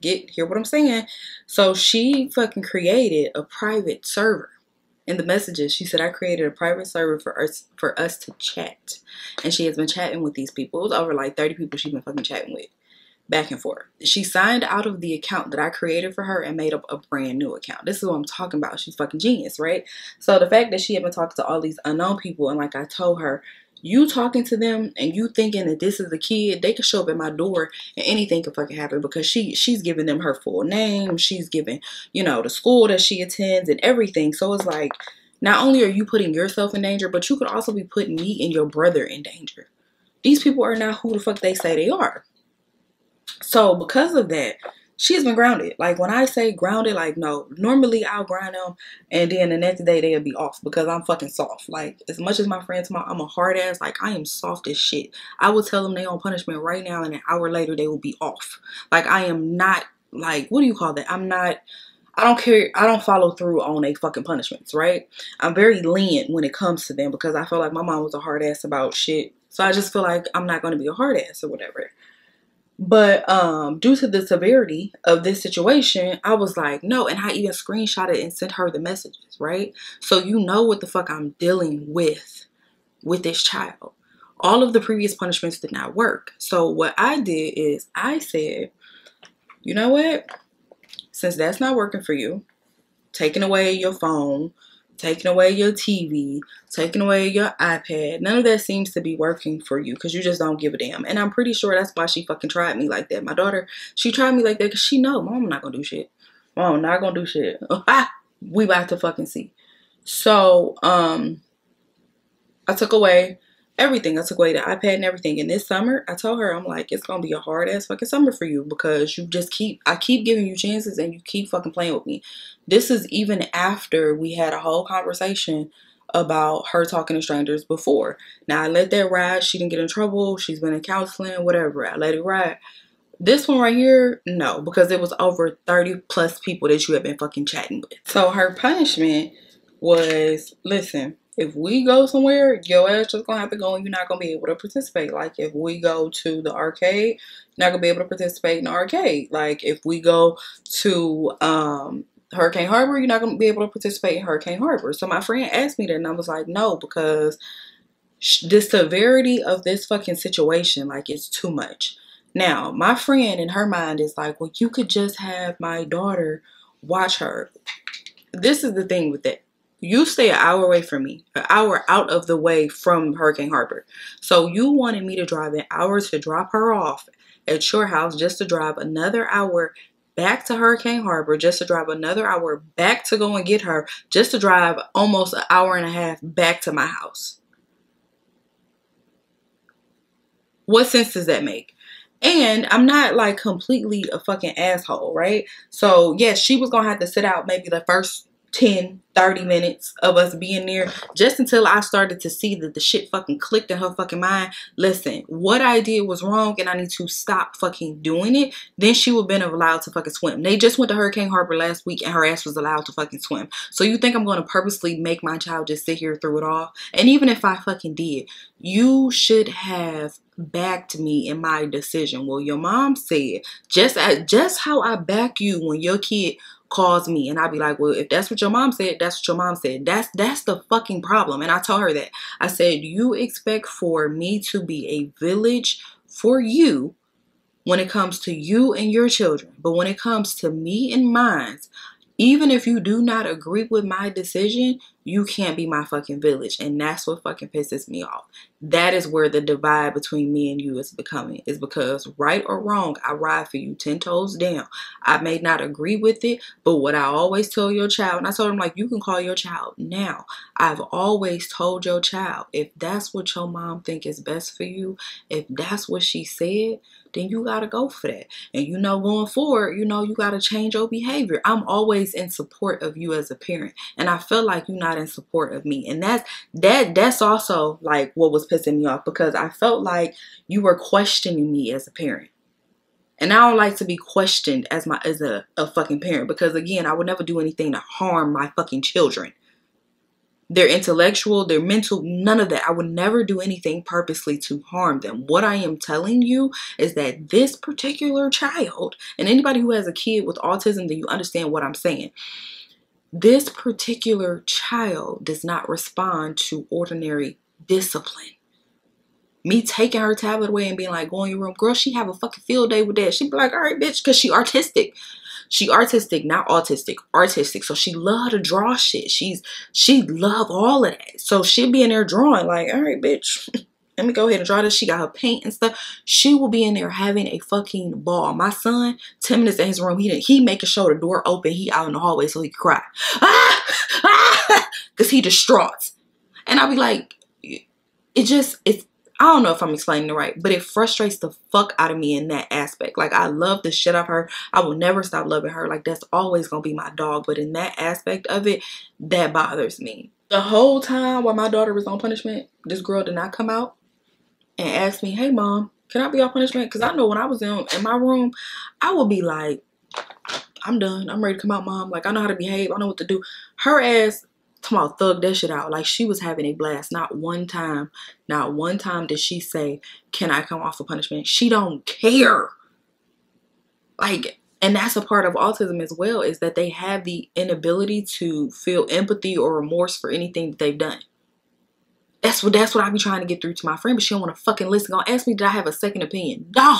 hear what I'm saying? So she fucking created a private server. In the messages, she said, I created a private server for us to chat. And she has been chatting with these people. It was over like 30 people she's been fucking chatting with. Back and forth. She signed out of the account that I created for her and made up a brand new account. This is what I'm talking about. She's fucking genius, right? So the fact that she had been talking to all these unknown people, and like I told her, you talking to them and you thinking that this is a kid, they could show up at my door and anything could fucking happen, because she's giving them her full name. She's giving, you know, the school that she attends and everything. So it's like, not only are you putting yourself in danger, but you could also be putting me and your brother in danger. These people are not who the fuck they say they are. So because of that, she's been grounded. Like, when I say grounded, like, no, normally I'll grind them and then the next day they'll be off, because I'm fucking soft. Like, as much as my friends talk, I'm a hard ass, like, I am soft as shit. I will tell them they on punishment right now and an hour later they will be off. Like, I am not, like, what do you call that? I don't care. I don't follow through on they fucking punishments, right? I'm very lenient when it comes to them, because I feel like my mom was a hard ass about shit. So I just feel like I'm not going to be a hard ass or whatever. But due to the severity of this situation, I was like, no. And I even screenshotted and sent her the messages, right? So you know what the fuck I'm dealing with this child. All of the previous punishments did not work. So what I did is I said, you know what? Since that's not working for you, taking away your phone, taking away your TV, taking away your iPad, none of that seems to be working for you, because you just don't give a damn. And I'm pretty sure that's why she fucking tried me like that. My daughter, she tried me like that because she know, Mom not gonna do shit. Mom not gonna do shit. We about to fucking see. So, I took away everything. I took away the iPad and everything. And this summer, I told her, I'm like, it's gonna be a hard ass fucking summer for you, because you just I keep giving you chances and you keep fucking playing with me. This is even after we had a whole conversation about her talking to strangers before. Now, I let that ride. She didn't get in trouble. She's been in counseling, whatever. I let it ride. This one right here, no, because it was over 30 plus people that you have been fucking chatting with. So her punishment was, listen, if we go somewhere, your ass just gonna have to go and you're not gonna be able to participate. Like, if we go to the arcade, you're not gonna be able to participate in the arcade. Like, if we go to Hurricane Harbor, you're not gonna be able to participate in Hurricane Harbor. So my friend asked me that, and I was like, no, because the severity of this fucking situation, like, it's too much. Now, my friend in her mind is like, well, you could just have my daughter watch her. This is the thing with that. You stay an hour away from me, an hour out of the way from Hurricane Harbor. So you wanted me to drive an hour to drop her off at your house, just to drive another hour back to Hurricane Harbor, just to drive another hour back to go and get her, just to drive almost an hour and a half back to my house. What sense does that make? And I'm not, like, completely a fucking asshole, right? So, yes, she was going to have to sit out maybe the first 10-30 minutes of us being there, just until I started to see that the shit fucking clicked in her fucking mind. Listen, what I did was wrong and I need to stop fucking doing it. Then she would have been allowed to fucking swim. They just went to Hurricane Harbor last week and her ass was allowed to fucking swim. So you think I'm going to purposely make my child just sit here through it all? And even if I fucking did, you should have backed me in my decision. Well, your mom said, just how I back you when your kid calls me, and I'd be like, well, if that's what your mom said, that's what your mom said. That's the fucking problem. And I told her that. I said, you expect for me to be a village for you when it comes to you and your children, but when it comes to me and mine, even if you do not agree with my decision, you can't be my fucking village. And that's what fucking pisses me off. That is where the divide between me and you is becoming. Is because right or wrong, I ride for you 10 toes down. I may not agree with it, but what I always tell your child, and I told him, like, you can call your child now. I've always told your child, if that's what your mom think is best for you, if that's what she said, then you got to go for that. And, you know, going forward, you know, you got to change your behavior. I'm always in support of you as a parent. And I feel like you're not in support of me. And that's also, like, what was pissing me off, because I felt like you were questioning me as a parent. And I don't like to be questioned as a fucking parent, because, again, I would never do anything to harm my fucking children. their intellectual, their mental, none of that. I would never do anything purposely to harm them. What I am telling you is that this particular child, and anybody who has a kid with autism, then you understand what I'm saying. This particular child does not respond to ordinary discipline. Me taking her tablet away and being like, go in your room. Girl, she have a fucking field day with that. She'd be like, all right, bitch, because she artistic. She artistic, not autistic, artistic. So she love to draw shit. She love all of that. So she'd be in there drawing like, all right, bitch, let me go ahead and draw this. She got her paint and stuff. She will be in there having a fucking ball. My son, 10 minutes in his room, he making sure the door open. He out in the hallway so he can cry. Ah! Ah! Because he distraught. And I'll be like, I don't know if I'm explaining it right, but it frustrates the fuck out of me in that aspect. Like, I love the shit out of her. I will never stop loving her. Like, that's always going to be my dog. But in that aspect of it, that bothers me. The whole time while my daughter was on punishment, this girl did not come out and ask me, hey, Mom, can I be on punishment? Because I know when I was in my room, I would be like, I'm done. I'm ready to come out, Mom. Like, I know how to behave. I know what to do. Her ass... Come on, thug that shit out. Like, she was having a blast. Not one time did she say, can I come off of punishment? She don't care. Like, and that's a part of autism as well, is that they have the inability to feel empathy or remorse for anything that they've done. That's what I be trying to get through to my friend, but she don't want to fucking listen. Gonna ask me, did I have a second opinion? Dog,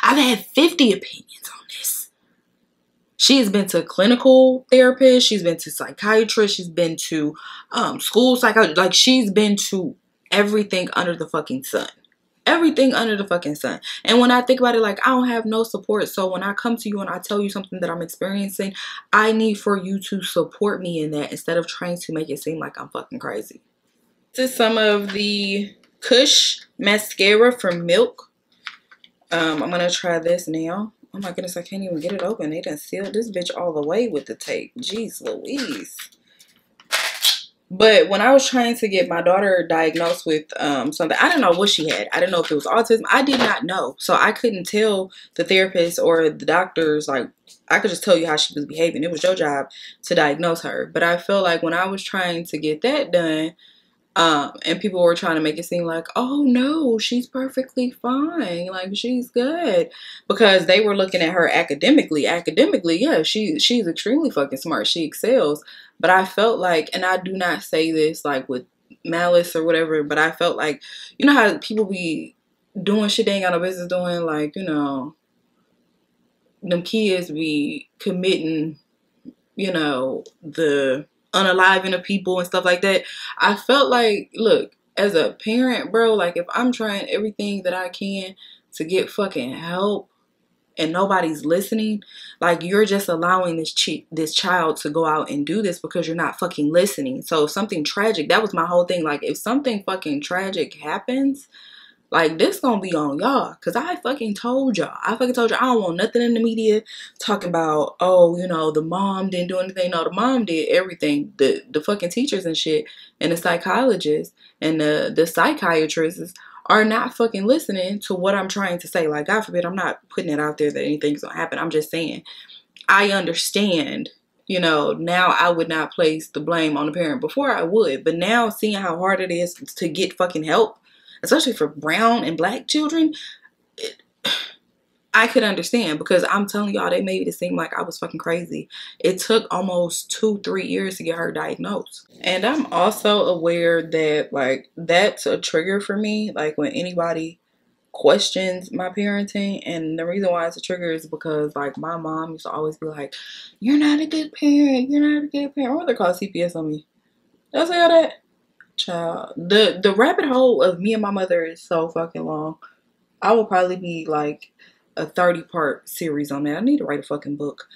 I've had 50 opinions on this. She has been to clinical therapist. She's been to psychiatrist. She's been to school psychiatrist. Like, she's been to everything under the fucking sun. Everything under the fucking sun. And when I think about it, like, I don't have no support. So when I come to you and I tell you something that I'm experiencing, I need for you to support me in that instead of trying to make it seem like I'm fucking crazy. This is some of the Kush mascara from Milk. I'm going to try this now. Oh my goodness, I can't even get it open. They done sealed this bitch all the way with the tape. Jeez Louise. But when I was trying to get my daughter diagnosed with something, I didn't know what she had. I didn't know if it was autism. I did not know. So I couldn't tell the therapist or the doctors. Like, I could just tell you how she was behaving. It was your job to diagnose her. But I feel like when I was trying to get that done, and people were trying to make it seem like, oh no, she's perfectly fine, like she's good, because they were looking at her academically. Yeah, she's extremely fucking smart, she excels. But I felt like, and I do not say this like with malice or whatever, but I felt like, you know how people be doing shit they ain't got no business doing, like, you know, them kids be committing, you know, the unaliving of people and stuff like that. I felt like, look, as a parent, bro, like if I'm trying everything that I can to get fucking help and nobody's listening, like you're just allowing this child to go out and do this because you're not fucking listening. So if something tragic, that was my whole thing. Like if something fucking tragic happens, like, this gonna be on y'all. Because I fucking told y'all. I don't want nothing in the media talking about, oh, you know, the mom didn't do anything. No, the mom did everything. The fucking teachers and shit and the psychologists and the psychiatrists are not fucking listening to what I'm trying to say. Like, God forbid, I'm not putting it out there that anything's gonna happen. I'm just saying, I understand. You know, now I would not place the blame on the parent. Before I would. But now, seeing how hard it is to get fucking help, especially for brown and black children, I could understand, because I'm telling y'all, they made it seem like I was fucking crazy. It took almost 2-3 years to get her diagnosed. And I'm also aware that, like, that's a trigger for me. Like, when anybody questions my parenting, and the reason why it's a trigger is because, like, my mom used to always be like, you're not a good parent. You're not a good parent. Or they call CPS on me. Don't say all that. Child, the rabbit hole of me and my mother is so fucking long. I will probably be like a 30-part series on that. I need to write a fucking book.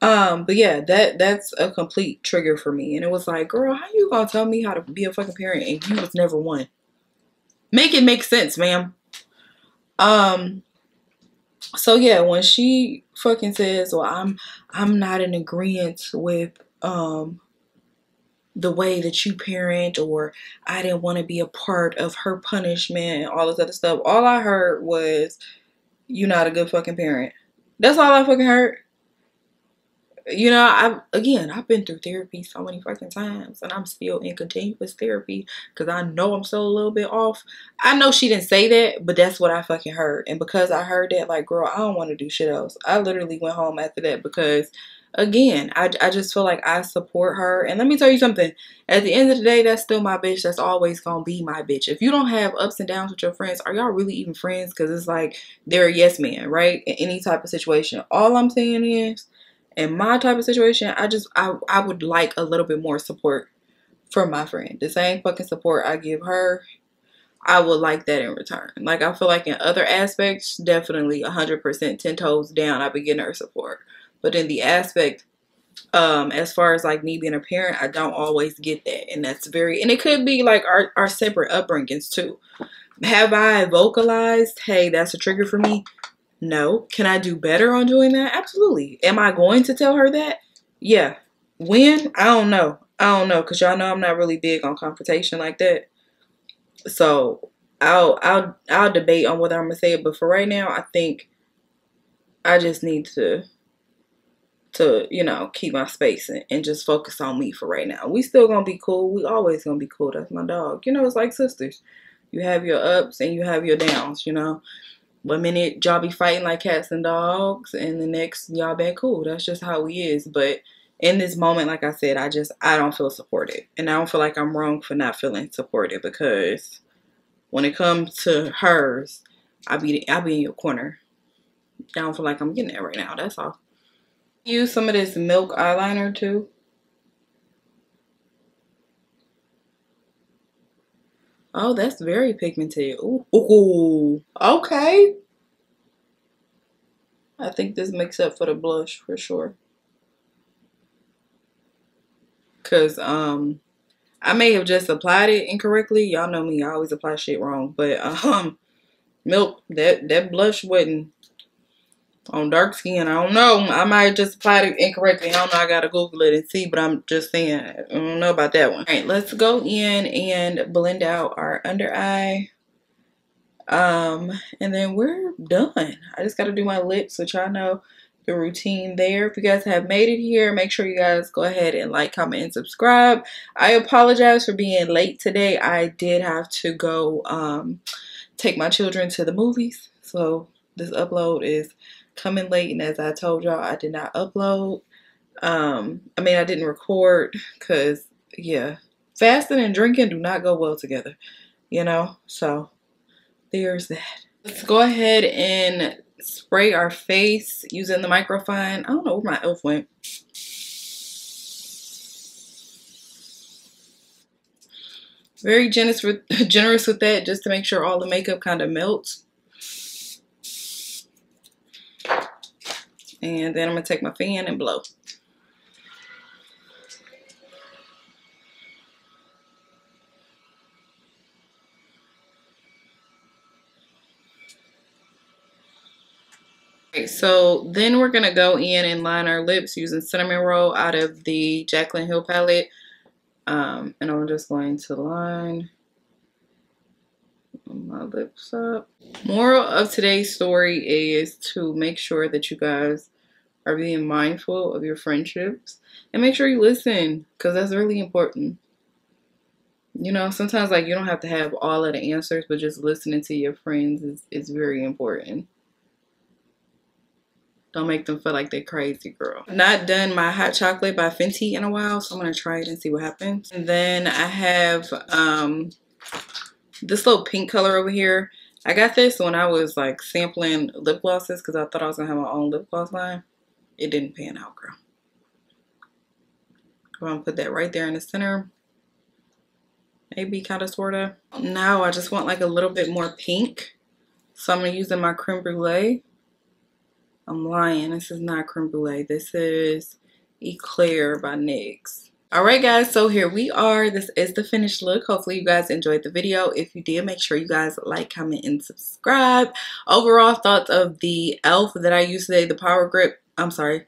But yeah, that's a complete trigger for me. And it was like, girl, how you gonna tell me how to be a fucking parent and you was never one? Make it make sense, ma'am. So yeah, when she fucking says, well, I'm not in agreement with the way that you parent, or I didn't want to be a part of her punishment and all this other stuff, all I heard was, you're not a good fucking parent. That's all I fucking heard. You know, I've been through therapy so many fucking times, and I'm still in continuous therapy because I know I'm still a little bit off. I know she didn't say that, but that's what I fucking heard. And because I heard that, like, girl, I don't want to do shit else. I literally went home after that because, again, I just feel like I support her. And let me tell you something. At the end of the day, that's still my bitch. That's always going to be my bitch. If you don't have ups and downs with your friends, are y'all really even friends? Because it's like they're a yes man, right? In any type of situation. All I'm saying is, in my type of situation, I would like a little bit more support from my friend. The same fucking support I give her, I would like that in return. Like, I feel like in other aspects, definitely 100%, 10 toes down, I've been getting her support. But in the aspect, as far as like me being a parent, I don't always get that. And that's very, and it could be like our separate upbringings too. Have I vocalized, hey, that's a trigger for me? No. Can I do better on doing that? Absolutely. Am I going to tell her that? Yeah. When? I don't know. I don't know, because y'all know I'm not really big on confrontation like that. So I'll debate on whether I'm gonna say it, but for right now, I think I just need to you know, keep my space and just focus on me for right now. We still gonna be cool. We always gonna be cool. That's my dog. You know, it's like sisters. You have your ups and you have your downs, you know. One minute, y'all be fighting like cats and dogs, and the next, y'all back cool. That's just how we is. But in this moment, like I said, I don't feel supported. And I don't feel like I'm wrong for not feeling supported, because when it comes to hers, I'll be in your corner. I don't feel like I'm getting that right now. That's all. Use some of this Milk eyeliner, too. Oh, that's very pigmented. Ooh. Ooh. Okay. I think this makes up for the blush for sure. Because I may have just applied it incorrectly. Y'all know me. I always apply shit wrong. But Milk, that blush wasn't on dark skin. I don't know. I might have just applied it incorrectly. I don't know. I got to Google it and see. But I'm just saying, I don't know about that one. All right. Let's go in and blend out our under eye. And then we're done. I just got to do my lips, which I know the routine there. If you guys have made it here, make sure you guys go ahead and like, comment, and subscribe. I apologize for being late today. I did have to go take my children to the movies. So this upload is coming late, and as I told y'all, I did not upload. I mean, I didn't record because, yeah, fasting and drinking do not go well together, you know? So there's that. Let's go ahead and spray our face using the microfine. I don't know where my elf went. Very generous with that, just to make sure all the makeup kind of melts. And then I'm going to take my fan and blow. Right, so then we're going to go in and line our lips using Cinnamon Roll out of the Jacklyn Hill palette. And I'm just going to line my lips up. Moral of today's story is to make sure that you guys are being mindful of your friendships, and make sure you listen, because that's really important. You know, sometimes, like, you don't have to have all of the answers, but just listening to your friends is very important. Don't make them feel like they're crazy, girl. Not done my hot chocolate by Fenty in a while, so I'm gonna try it and see what happens. And then I have this little pink color over here. I got this when I was like sampling lip glosses, because I thought I was gonna have my own lip gloss line. It didn't pan out, girl. I'm gonna put that right there in the center. Maybe kind of, sort of. Now I just want like a little bit more pink. So I'm gonna use my creme brulee. I'm lying, this is not creme brulee. This is Eclair by NYX. Alright guys, so here we are. This is the finished look. Hopefully you guys enjoyed the video. If you did, make sure you guys like, comment, and subscribe. Overall thoughts of the e.l.f. that I used today, the Power Grip. I'm sorry,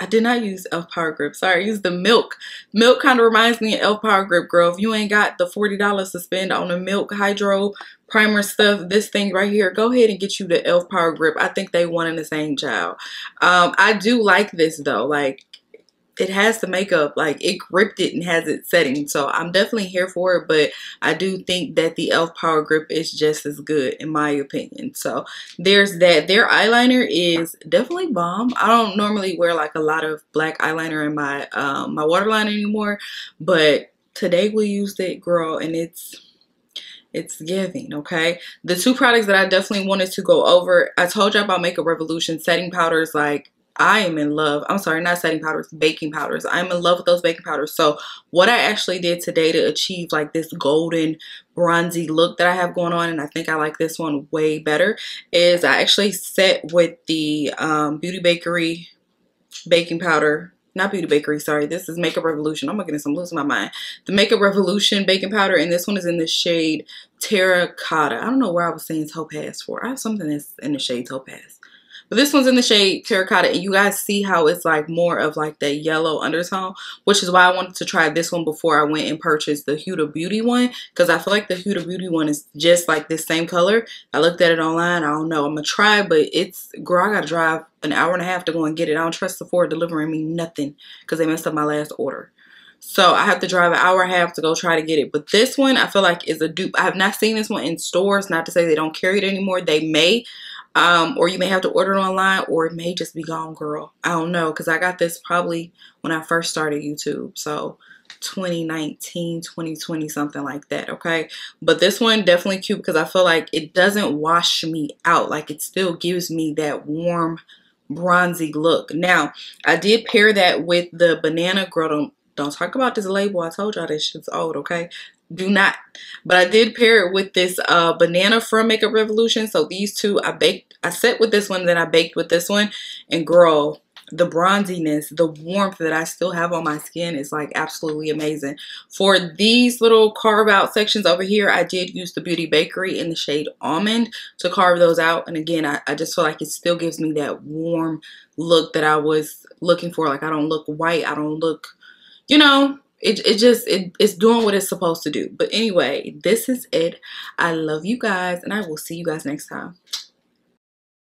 I did not use e.l.f. Power Grip. Sorry, I used the Milk. Milk kind of reminds me of e.l.f. Power Grip, girl. If you ain't got the $40 to spend on the Milk Hydro Primer stuff, this thing right here, go ahead and get you the e.l.f. Power Grip. I think they one and the same, child. I do like this though. Like, it has the makeup, like it gripped it and has it setting. So I'm definitely here for it, but I do think that the ELF Power Grip is just as good in my opinion. So there's that. Their eyeliner is definitely bomb. I don't normally wear like a lot of black eyeliner in my my waterline anymore, but today we used it, girl, and it's giving, okay? The two products that I definitely wanted to go over, I told you about Makeup Revolution setting powders. Like, I am in love. I'm sorry, not setting powders, baking powders. I'm in love with those baking powders. So what I actually did today to achieve like this golden bronzy look that I have going on, and I think I like this one way better, is I actually set with the Beauty Bakery baking powder. Not Beauty Bakery, sorry. This is Makeup Revolution. Oh my goodness, I'm losing my mind. The Makeup Revolution baking powder, and this one is in the shade Terracotta. I don't know where I was saying Topaz for. I have something that's in the shade Topaz. But this one's in the shade Terracotta, and you guys see how it's like more of like that yellow undertone, which is why I wanted to try this one before I went and purchased the Huda Beauty one, because I feel like the Huda Beauty one is just like this same color. I looked at it online. I don't know. I'm going to try, but it's, girl, I got to drive an hour and a half to go and get it. I don't trust Sephora delivering me nothing because they messed up my last order. So I have to drive an hour and a half to go try to get it. But this one I feel like is a dupe. I have not seen this one in stores. Not to say they don't carry it anymore. They may. Or you may have to order it online, or it may just be gone, girl. I don't know, because I got this probably when I first started YouTube. So 2019, 2020, something like that, okay? But this one definitely cute because I feel like it doesn't wash me out. Like, it still gives me that warm, bronzy look. Now, I did pair that with the banana. Girl, don't talk about this label. I told y'all this shit's old, okay? Do not. But I did pair it with this banana from Makeup Revolution. So these two I set with this one, then I baked with this one, and girl, the bronziness, the warmth that I still have on my skin is like absolutely amazing. For these little carve out sections over here, I did use the Beauty Bakery in the shade Almond to carve those out. And again, I just feel like it still gives me that warm look that I was looking for. Like, I don't look white, I don't look, you know, it's doing what it's supposed to do. But anyway, this is it. I love you guys, and I will see you guys next time.